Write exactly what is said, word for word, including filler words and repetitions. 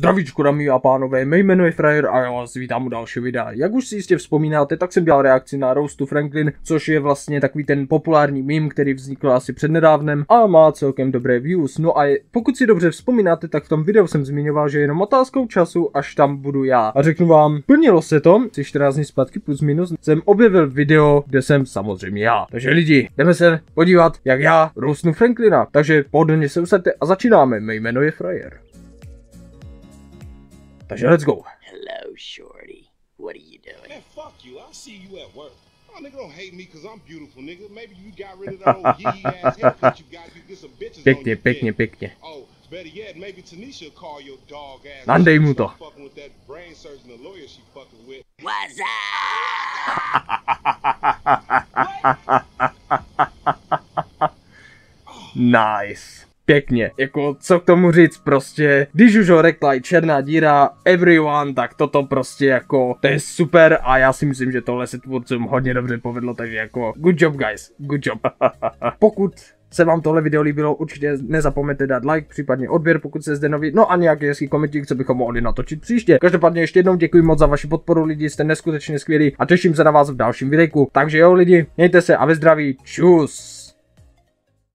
Zdravíčko, dámy a pánové, mé jméno je Frajer a já vás vítám u dalšího videa. Jak už si jistě vzpomínáte, tak jsem dělal reakci na Rousty Franklin, což je vlastně takový ten populární meme, který vznikl asi přednedávnem a má celkem dobré views. No a je, pokud si dobře vzpomínáte, tak v tom videu jsem zmiňoval, že jenom otázkou času, až tam budu já. A řeknu vám, plnilo se to, si čtrnáct dní zpátky plus minus jsem objevil video, kde jsem samozřejmě já. Takže lidi, jdeme se podívat, jak já roustnu Franklina. Takže pohodlně se usaďte a začínáme. Mé jméno je Frajer. Takže let's go. Hello, shorty. What are you doing? Man, fuck you. I see you at work. Oh, nigga, don't hate me because I'm beautiful, nigga. Maybe you got rid of that old yee ass haircut you got. You get some bitches on your pekne, pekne. Oh, better yet, maybe Tanisha will call your dog ass. Nandej mu to. Fucking with that brain surgeon, the lawyer she fucking with. What's up? Nice. Pěkně, jako co k tomu říct, prostě, když už ho rekla i černá díra, everyone, tak toto prostě jako, to je super a já si myslím, že tohle se tvůrcům hodně dobře povedlo, takže jako, good job guys, good job. Pokud se vám tohle video líbilo, určitě nezapomeňte dát like, případně odběr, pokud se zde nový, no a nějaký hezký komentík, co bychom mohli natočit příště. Každopádně ještě jednou děkuji moc za vaši podporu, lidi, jste neskutečně skvělí a těším se na vás v dalším videjku. Takže jo lidi, mějte se a ve zdraví, čus.